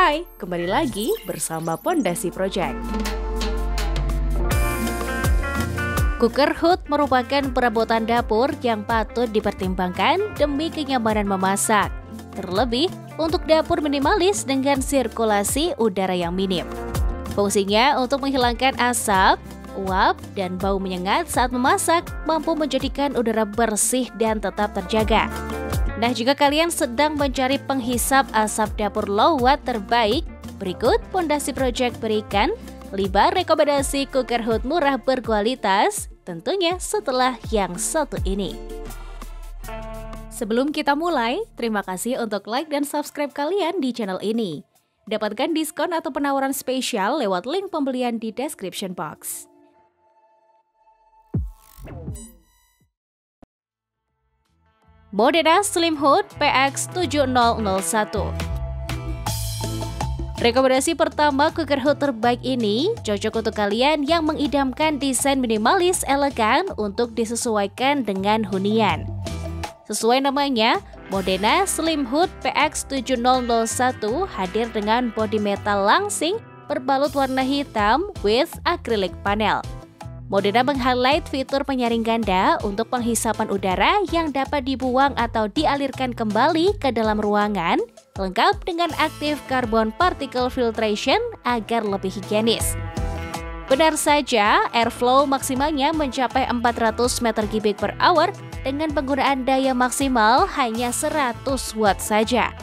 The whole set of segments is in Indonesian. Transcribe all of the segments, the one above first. Hai, kembali lagi bersama Pondacy Project. Cooker hood merupakan perabotan dapur yang patut dipertimbangkan demi kenyamanan memasak, terlebih untuk dapur minimalis dengan sirkulasi udara yang minim. Fungsinya untuk menghilangkan asap, uap, dan bau menyengat saat memasak, mampu menjadikan udara bersih dan tetap terjaga. Nah, jika kalian sedang mencari penghisap asap dapur low watt terbaik, berikut Pondacy Project berikan 5 rekomendasi cooker hood murah berkualitas, tentunya setelah yang satu ini. Sebelum kita mulai, terima kasih untuk like dan subscribe kalian di channel ini. Dapatkan diskon atau penawaran spesial lewat link pembelian di description box. Modena Slim Hood PX7001. Rekomendasi pertama cooker hood terbaik ini cocok untuk kalian yang mengidamkan desain minimalis elegan untuk disesuaikan dengan hunian. Sesuai namanya, Modena Slim Hood PX7001 hadir dengan bodi metal langsing berbalut warna hitam with acrylic panel. Modena meng-highlight fitur penyaring ganda untuk penghisapan udara yang dapat dibuang atau dialirkan kembali ke dalam ruangan, lengkap dengan aktif carbon particle filtration agar lebih higienis. Benar saja, airflow maksimalnya mencapai 400 m3 per hour dengan penggunaan daya maksimal hanya 100 watt saja.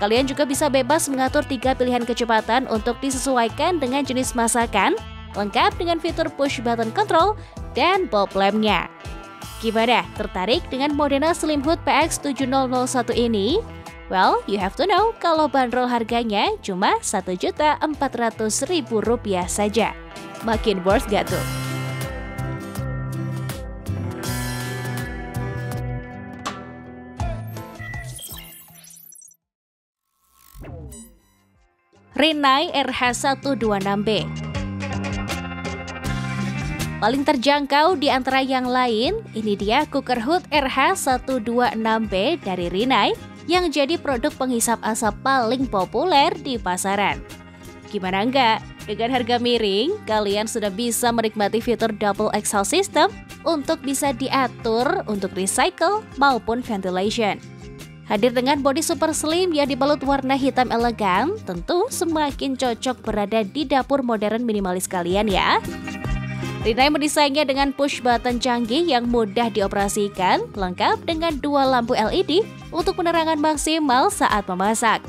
Kalian juga bisa bebas mengatur 3 pilihan kecepatan untuk disesuaikan dengan jenis masakan, lengkap dengan fitur push button control dan bulb lampnya. Gimana? Tertarik dengan Modena Slim Hood PX7001 ini? Well, you have to know kalau bandrol harganya cuma Rp1.400.000 saja. Makin worth gak tuh? Rinnai RH126B. Paling terjangkau di antara yang lain, ini dia cooker hood RH126B dari Rinnai yang jadi produk penghisap asap paling populer di pasaran. Gimana enggak? Dengan harga miring, kalian sudah bisa menikmati fitur double exhaust system untuk bisa diatur untuk recycle maupun ventilation. Hadir dengan bodi super slim yang dibalut warna hitam elegan, tentu semakin cocok berada di dapur modern minimalis kalian ya. Rinnai mendesainnya dengan push button canggih yang mudah dioperasikan, lengkap dengan 2 lampu LED untuk penerangan maksimal saat memasak.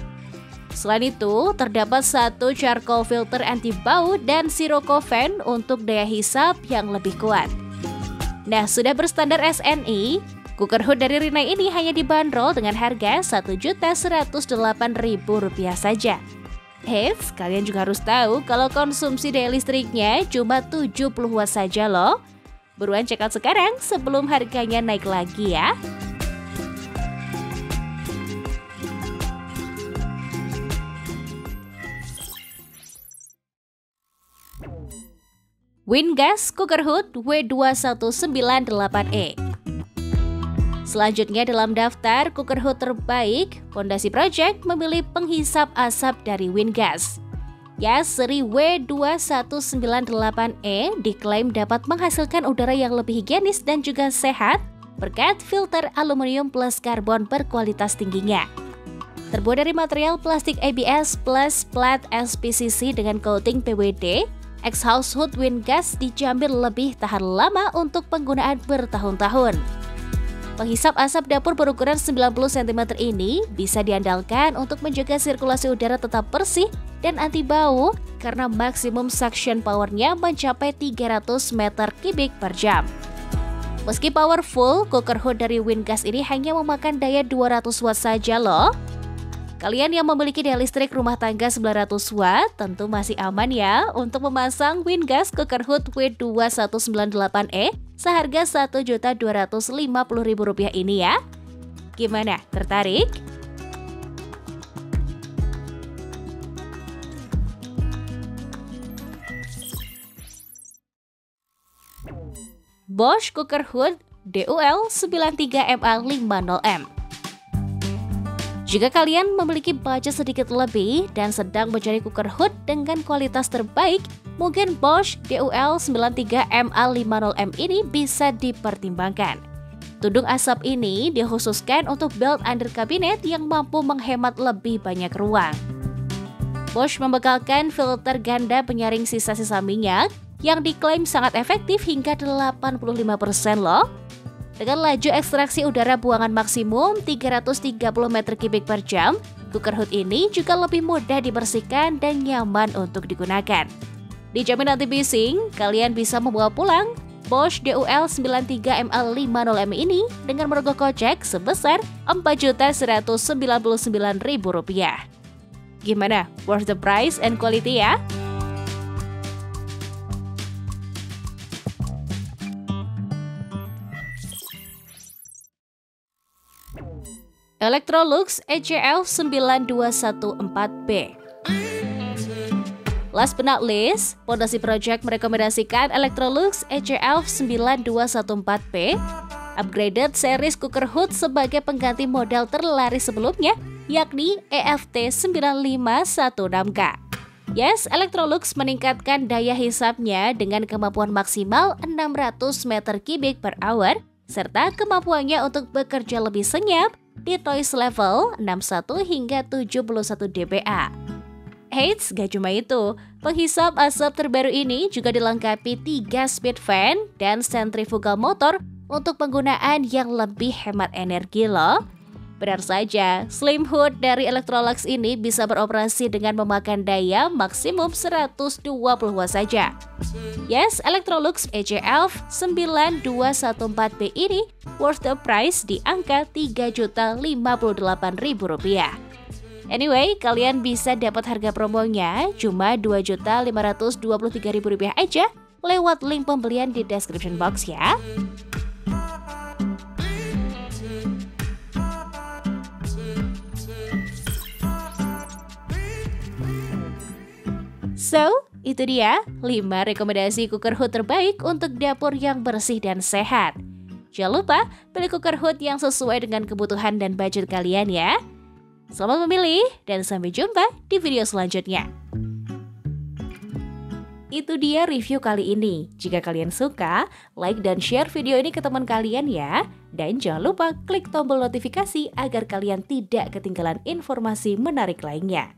Selain itu, terdapat 1 charcoal filter anti bau dan sirocco fan untuk daya hisap yang lebih kuat. Nah, sudah berstandar SNI, cooker hood dari Rinnai ini hanya dibanderol dengan harga Rp1.108.000 saja. Eits, kalian juga harus tahu kalau konsumsi daya listriknya cuma 70 watt saja loh. Buruan check out sekarang sebelum harganya naik lagi ya. Winngas Cooker Hood W2198E. Selanjutnya dalam daftar cooker hood terbaik, Pondacy Project memilih penghisap asap dari Winngas. Ya, seri W2198E diklaim dapat menghasilkan udara yang lebih higienis dan juga sehat berkat filter aluminium plus karbon berkualitas tingginya. Terbuat dari material plastik ABS plus plat SPCC dengan coating PWD, exhaust hood Winngas dijamin lebih tahan lama untuk penggunaan bertahun-tahun. Penghisap asap dapur berukuran 90 cm ini bisa diandalkan untuk menjaga sirkulasi udara tetap bersih dan anti bau karena maksimum suction powernya mencapai 300 m3 per jam. Meski powerful, cooker hood dari Winngas ini hanya memakan daya 200 watt saja loh. Kalian yang memiliki daya listrik rumah tangga 900 watt tentu masih aman ya untuk memasang Winngas cooker hood W2198E seharga Rp1.250.000 ini ya. Gimana? Tertarik? Bosch Cooker Hood DUL93MA50M. Jika kalian memiliki budget sedikit lebih dan sedang mencari cooker hood dengan kualitas terbaik, mungkin Bosch DUL93MA50M ini bisa dipertimbangkan. Tudung asap ini dikhususkan untuk built under cabinet yang mampu menghemat lebih banyak ruang. Bosch membekalkan filter ganda penyaring sisa-sisa minyak yang diklaim sangat efektif hingga 85% loh. Dengan laju ekstraksi udara buangan maksimum 330 m3 per jam, cooker hood ini juga lebih mudah dibersihkan dan nyaman untuk digunakan. Dijamin anti bising, kalian bisa membawa pulang Bosch DUL93MA50M ini dengan merogoh kocek sebesar Rp4.199.000. Gimana? Worth the price and quality ya? Electrolux ECF 9214B. Last but not least, Pondacy Project merekomendasikan Electrolux ECF 9214B, upgraded series cooker hood sebagai pengganti model terlaris sebelumnya, yakni EFT 9516K. Yes, Electrolux meningkatkan daya hisapnya dengan kemampuan maksimal 600 m3 per hour, serta kemampuannya untuk bekerja lebih senyap di noise level 61 hingga 71 dBA. Eits, gak cuma itu, penghisap asap terbaru ini juga dilengkapi 3 speed fan dan sentrifugal motor untuk penggunaan yang lebih hemat energi loh. Benar saja, Slim Hood dari Electrolux ini bisa beroperasi dengan memakan daya maksimum 120 watt saja. Yes, Electrolux ECF 9214B ini worth the price di angka Rp3.058.000. Anyway, kalian bisa dapat harga promonya cuma Rp2.523.000 aja lewat link pembelian di description box ya. So, itu dia 5 rekomendasi cooker hood terbaik untuk dapur yang bersih dan sehat. Jangan lupa pilih cooker hood yang sesuai dengan kebutuhan dan budget kalian ya. Selamat memilih dan sampai jumpa di video selanjutnya. Itu dia review kali ini. Jika kalian suka, like dan share video ini ke teman kalian ya. Dan jangan lupa klik tombol notifikasi agar kalian tidak ketinggalan informasi menarik lainnya.